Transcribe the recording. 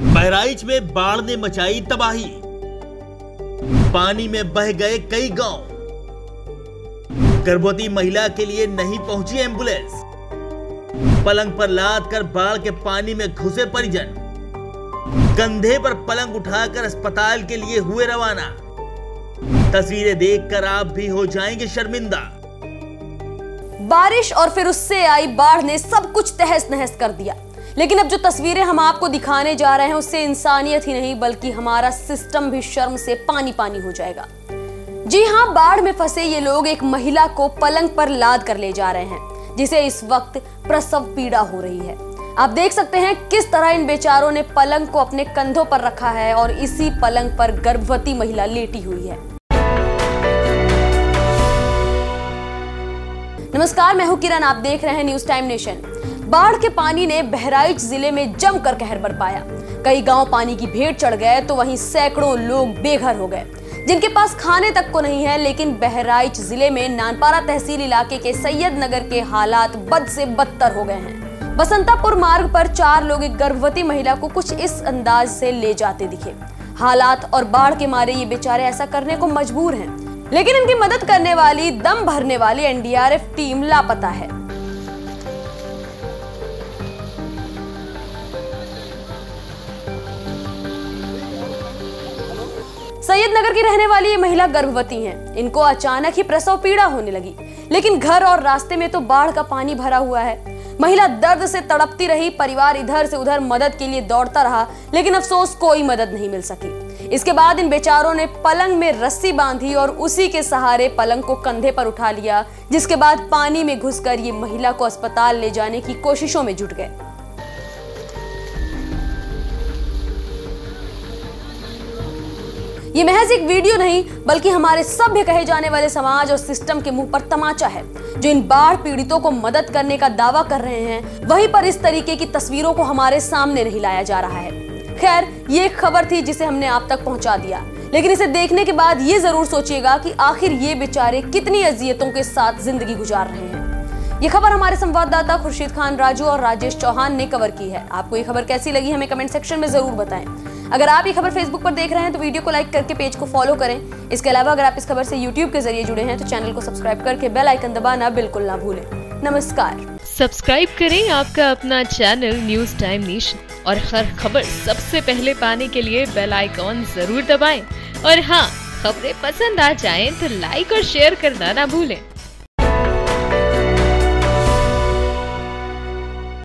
बहराइच में बाढ़ ने मचाई तबाही, पानी में बह गए कई गांव। गर्भवती महिला के लिए नहीं पहुंची एम्बुलेंस, पलंग पर लाद कर बाढ़ के पानी में घुसे परिजन। कंधे पर पलंग उठाकर अस्पताल के लिए हुए रवाना। तस्वीरें देखकर आप भी हो जाएंगे शर्मिंदा। बारिश और फिर उससे आई बाढ़ ने सब कुछ तहस नहस कर दिया, लेकिन अब जो तस्वीरें हम आपको दिखाने जा रहे हैं उससे इंसानियत ही नहीं बल्कि हमारा सिस्टम भी शर्म से पानी पानी हो जाएगा। जी हाँ, बाढ़ में फंसे ये लोग एक महिला को पलंग पर लाद कर ले जा रहे हैं, जिसे इस वक्त प्रसव पीड़ा हो रही है। आप देख सकते हैं किस तरह इन बेचारों ने पलंग को अपने कंधों पर रखा है और इसी पलंग पर गर्भवती महिला लेटी हुई है। नमस्कार, मैं हूं किरण, आप देख रहे हैं न्यूज टाइम नेशन। बाढ़ के पानी ने बहराइच जिले में जमकर कहर बरपाया। कई गांव पानी की भेंट चढ़ गए तो वहीं सैकड़ों लोग बेघर हो गए, जिनके पास खाने तक को नहीं है। लेकिन बहराइच जिले में नानपारा तहसील इलाके के सैयद नगर के हालात बद से बदतर हो गए हैं। बसंतापुर मार्ग पर चार लोग एक गर्भवती महिला को कुछ इस अंदाज से ले जाते दिखे। हालात और बाढ़ के मारे ये बेचारे ऐसा करने को मजबूर हैं, लेकिन इनकी मदद करने वाली दम भरने वाली एनडीआरएफ टीम लापता है। सैयदनगर की रहने वाली ये महिला गर्भवती हैं। इनको अचानक ही प्रसव पीड़ा होने लगी, लेकिन घर और रास्ते में तो बाढ़ का पानी भरा हुआ है। महिला दर्द से तड़पती रही, परिवार इधर से उधर मदद के लिए दौड़ता रहा, लेकिन अफसोस कोई मदद नहीं मिल सकी। इसके बाद इन बेचारों ने पलंग में रस्सी बांधी और उसी के सहारे पलंग को कंधे पर उठा लिया, जिसके बाद पानी में घुसकर ये महिला को अस्पताल ले जाने की कोशिशों में जुट गए। ये महज एक वीडियो नहीं बल्कि हमारे सभ्य कहे जाने वाले समाज और सिस्टम के मुंह पर तमाचा है, जो इन बाढ़ पीड़ितों को मदद करने का दावा कर रहे हैं, वहीं पर इस तरीके की तस्वीरों को हमारे सामने नहीं लाया जा रहा है। खैर, ये एक खबर थी जिसे हमने आप तक पहुंचा दिया, लेकिन इसे देखने के बाद ये जरूर सोचिएगा कि आखिर ये बेचारे कितनी अजियतों के साथ जिंदगी गुजार रहे हैं। ये खबर हमारे संवाददाता खुर्शीद खान राजू और राजेश चौहान ने कवर की है। आपको ये खबर कैसी लगी हमें कमेंट सेक्शन में जरूर बताएं। अगर आप ये खबर फेसबुक पर देख रहे हैं तो वीडियो को लाइक करके पेज को फॉलो करें। इसके अलावा अगर आप इस खबर से यूट्यूब के जरिए जुड़े हैं तो चैनल को सब्सक्राइब करके बेल आइकन दबाना बिल्कुल ना भूलें। नमस्कार। सब्सक्राइब करें आपका अपना चैनल न्यूज टाइम नेशन और हर खबर सबसे पहले पाने के लिए बेल आइकॉन जरूर दबाएं। और हाँ, खबरें पसंद आ जाएं तो लाइक और शेयर करना ना भूलें।